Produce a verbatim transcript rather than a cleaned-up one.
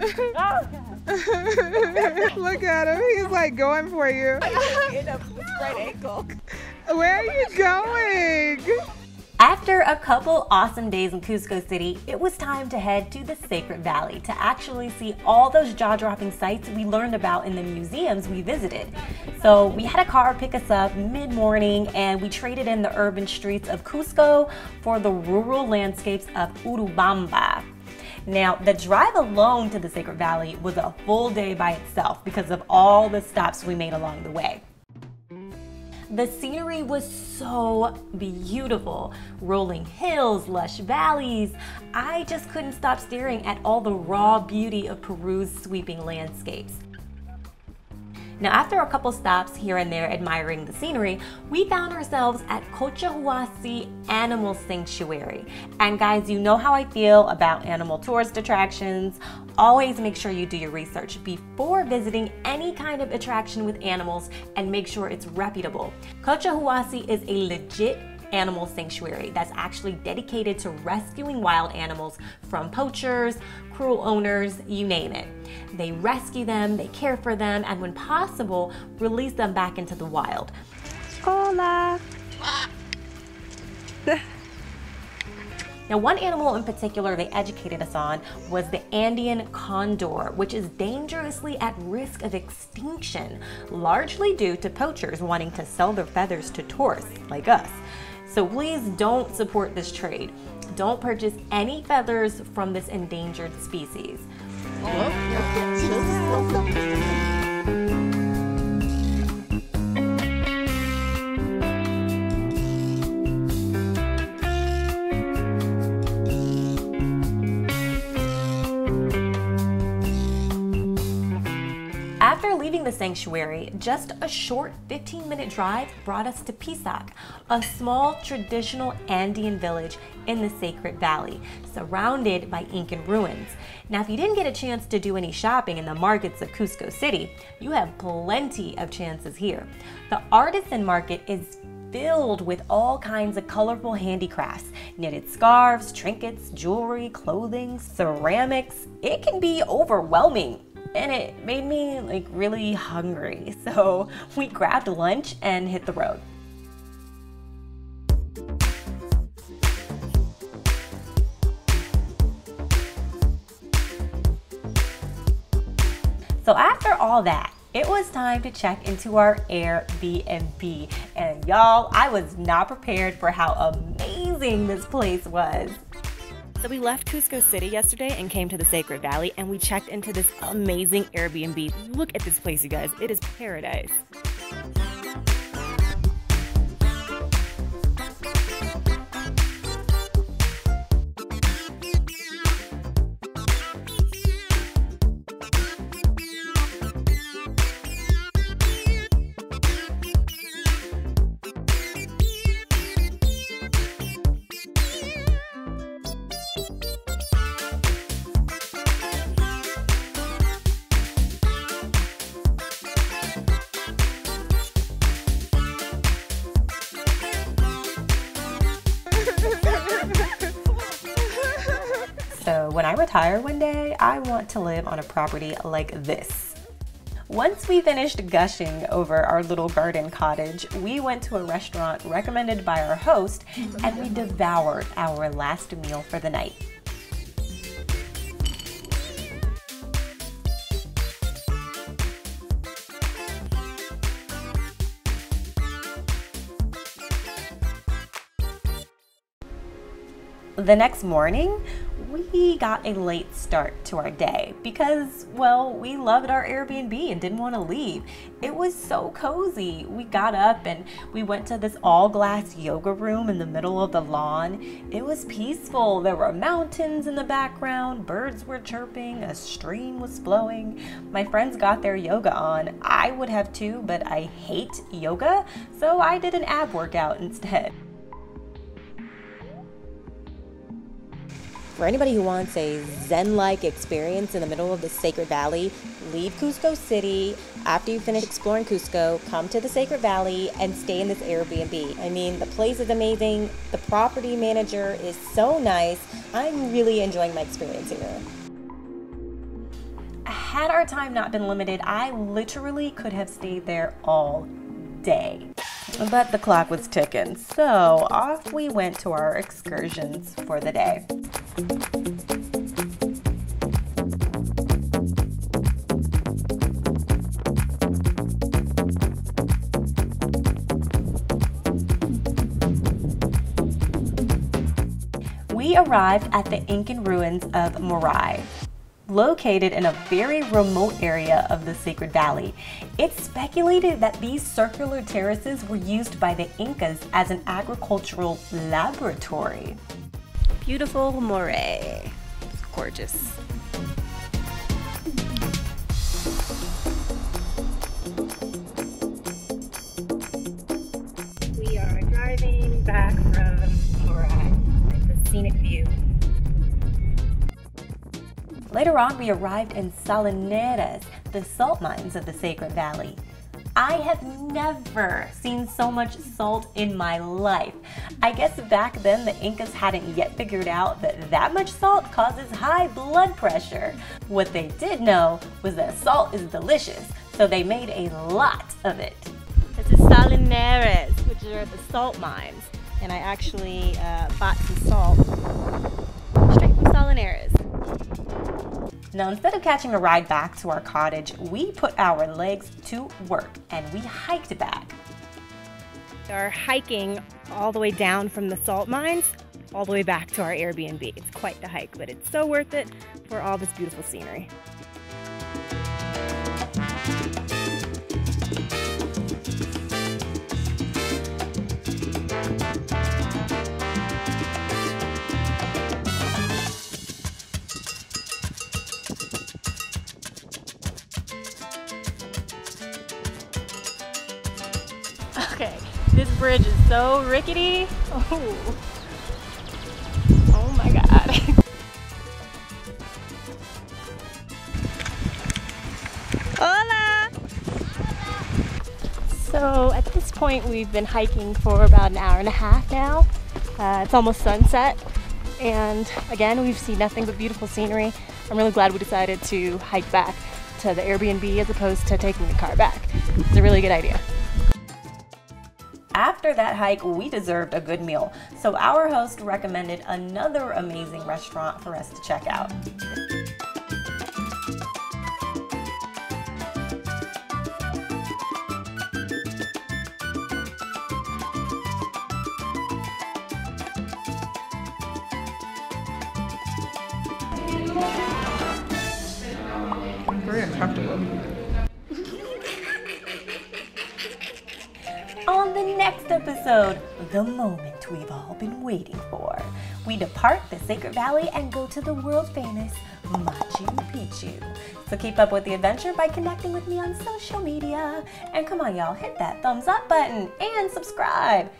Look at him, he's like going for you. In a right ankle. Where are you going? After a couple awesome days in Cusco City, it was time to head to the Sacred Valley to actually see all those jaw-dropping sights we learned about in the museums we visited. So we had a car pick us up mid-morning and we traded in the urban streets of Cusco for the rural landscapes of Urubamba. Now, the drive alone to the Sacred Valley was a full day by itself because of all the stops we made along the way. The scenery was so beautiful. Rolling hills, lush valleys. I just couldn't stop staring at all the raw beauty of Peru's sweeping landscapes. Now, after a couple stops here and there admiring the scenery, we found ourselves at Cochahuasi Animal Sanctuary. And guys, you know how I feel about animal tourist attractions. Always make sure you do your research before visiting any kind of attraction with animals and make sure it's reputable. Cochahuasi is a legit animal sanctuary that's actually dedicated to rescuing wild animals from poachers, cruel owners, you name it. They rescue them, they care for them, and when possible, release them back into the wild. Hola! Now, one animal in particular they educated us on was the Andean condor, which is dangerously at risk of extinction, largely due to poachers wanting to sell their feathers to tourists like us. So please don't support this trade. Don't purchase any feathers from this endangered species. After leaving the sanctuary, just a short fifteen minute drive brought us to Pisac, a small traditional Andean village in the Sacred Valley, surrounded by Incan ruins. Now, if you didn't get a chance to do any shopping in the markets of Cusco City, you have plenty of chances here. The artisan market is filled with all kinds of colorful handicrafts, knitted scarves, trinkets, jewelry, clothing, ceramics. It can be overwhelming. And it made me like really hungry, so we grabbed lunch and hit the road. So after all that, it was time to check into our Airbnb, and y'all, I was not prepared for how amazing this place was. So we left Cusco City yesterday and came to the Sacred Valley, and we checked into this amazing Airbnb. Look at this place, you guys. It is paradise. When I retire one day, I want to live on a property like this. Once we finished gushing over our little garden cottage, we went to a restaurant recommended by our host and we devoured our last meal for the night. The next morning, we got a late start to our day because, well, we loved our Airbnb and didn't want to leave. It was so cozy. We got up and we went to this all-glass yoga room in the middle of the lawn. It was peaceful. There were mountains in the background, birds were chirping, a stream was flowing. My friends got their yoga on. I would have too, but I hate yoga, so I did an ab workout instead. For anybody who wants a zen-like experience in the middle of the Sacred Valley, leave Cusco City. After you finish exploring Cusco, come to the Sacred Valley and stay in this Airbnb. I mean, the place is amazing. The property manager is so nice. I'm really enjoying my experience here. had our time not been limited, I literally could have stayed there all day. But the clock was ticking, so off we went to our excursions for the day. We arrived at the Incan ruins of Moray, located in a very remote area of the Sacred Valley. It's speculated that these circular terraces were used by the Incas as an agricultural laboratory. Beautiful Moray. It's gorgeous. We are driving back from Moray. It's a scenic view. Later on, we arrived in Salineras, the salt mines of the Sacred Valley. I have never seen so much salt in my life. I guess back then the Incas hadn't yet figured out that that much salt causes high blood pressure. What they did know was that salt is delicious, so they made a lot of it. This is Salineras, which are the salt mines, and I actually uh, bought some salt straight from Salineras. Now, instead of catching a ride back to our cottage, we put our legs to work and we hiked back. We're hiking all the way down from the salt mines, all the way back to our Airbnb. It's quite the hike, but it's so worth it for all this beautiful scenery. Okay, this bridge is so rickety. Oh, oh my God. Hola. So at this point, we've been hiking for about an hour and a half now. Uh, it's almost sunset. And again, we've seen nothing but beautiful scenery. I'm really glad we decided to hike back to the Airbnb as opposed to taking the car back. It's a really good idea. After that hike, we deserved a good meal, so our host recommended another amazing restaurant for us to check out. Very uncomfortable. On the next episode, the moment we've all been waiting for, we depart the Sacred Valley and go to the world-famous Machu Picchu. So keep up with the adventure by connecting with me on social media. And come on, y'all, hit that thumbs up button and subscribe.